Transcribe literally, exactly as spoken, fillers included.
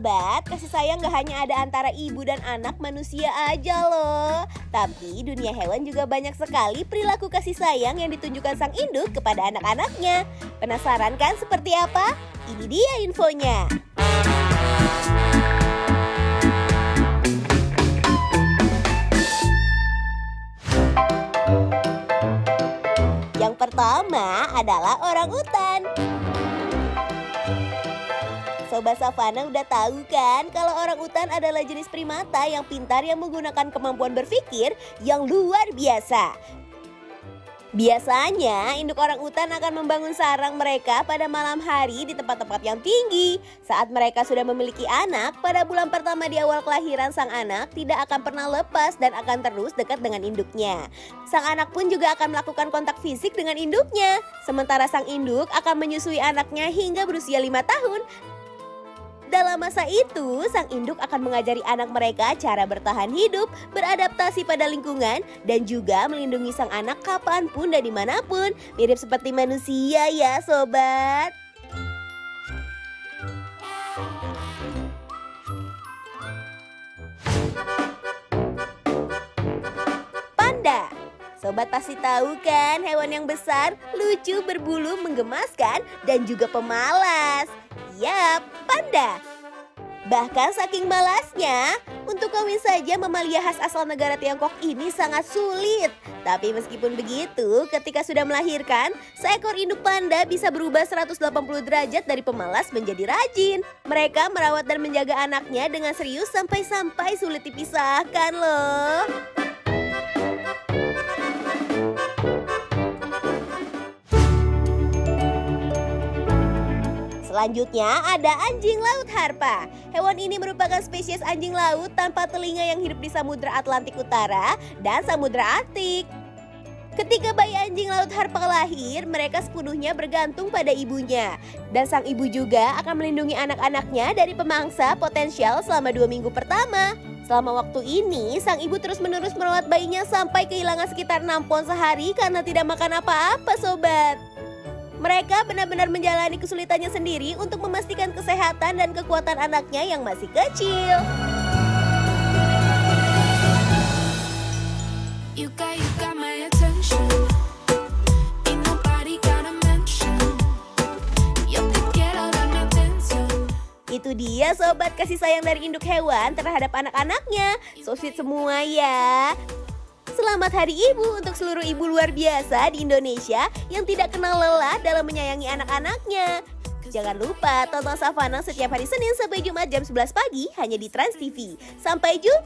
sobat, kasih sayang gak hanya ada antara ibu dan anak manusia aja loh. Tapi dunia hewan juga banyak sekali perilaku kasih sayang yang ditunjukkan sang induk kepada anak-anaknya. Penasaran kan seperti apa? Ini dia infonya. Yang pertama adalah orangutan. Sobat Savana udah tahu kan kalau orangutan adalah jenis primata yang pintar yang menggunakan kemampuan berpikir yang luar biasa. Biasanya induk orangutan akan membangun sarang mereka pada malam hari di tempat-tempat yang tinggi. Saat mereka sudah memiliki anak, pada bulan pertama di awal kelahiran sang anak tidak akan pernah lepas dan akan terus dekat dengan induknya. Sang anak pun juga akan melakukan kontak fisik dengan induknya. Sementara sang induk akan menyusui anaknya hingga berusia lima tahun. Dalam masa itu, sang induk akan mengajari anak mereka cara bertahan hidup, beradaptasi pada lingkungan, dan juga melindungi sang anak kapanpun dan dimanapun. Mirip seperti manusia ya sobat. Panda. Sobat pasti tahu kan hewan yang besar, lucu, berbulu, menggemaskan, dan juga pemalas. Yap, panda. Bahkan saking malasnya, untuk kawin saja mamalia khas asal negara Tiongkok ini sangat sulit. Tapi meskipun begitu, ketika sudah melahirkan, seekor induk panda bisa berubah seratus delapan puluh derajat dari pemalas menjadi rajin. Mereka merawat dan menjaga anaknya dengan serius sampai-sampai sulit dipisahkan loh. Selanjutnya ada anjing laut harpa. Hewan ini merupakan spesies anjing laut tanpa telinga yang hidup di Samudra Atlantik Utara dan Samudra Arktik. Ketika bayi anjing laut harpa lahir, mereka sepenuhnya bergantung pada ibunya. Dan sang ibu juga akan melindungi anak-anaknya dari pemangsa potensial selama dua minggu pertama. Selama waktu ini, sang ibu terus-menerus merawat bayinya sampai kehilangan sekitar enam pon sehari karena tidak makan apa-apa sobat. Mereka benar-benar menjalani kesulitannya sendiri untuk memastikan kesehatan dan kekuatan anaknya yang masih kecil. Itu dia sobat kasih sayang dari induk hewan terhadap anak-anaknya. So sweet semua ya. Selamat Hari Ibu untuk seluruh ibu luar biasa di Indonesia yang tidak kenal lelah dalam menyayangi anak-anaknya. Jangan lupa tonton Savana setiap hari Senin sampai Jumat jam sebelas pagi hanya di Trans T V. Sampai jumpa!